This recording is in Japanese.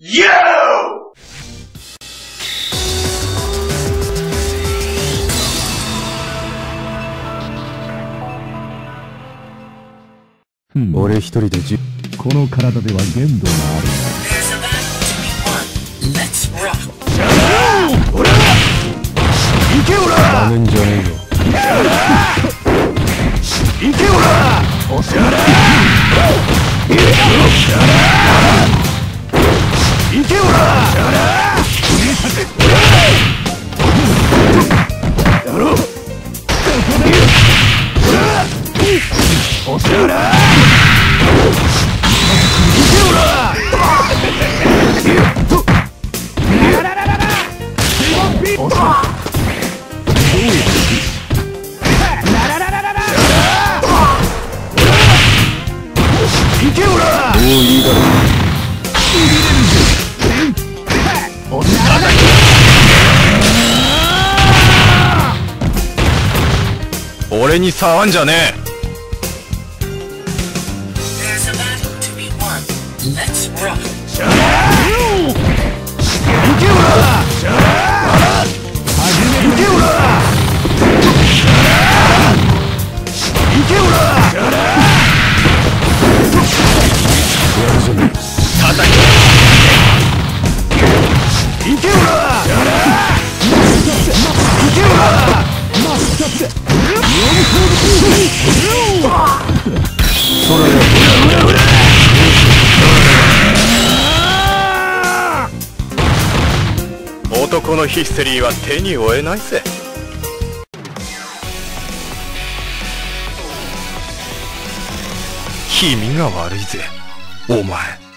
You! Hmm. 俺一人でこの体では限度がある。俺に触んじゃねえ。男のヒステリーは手に負えないぜ。君が悪いぜお前。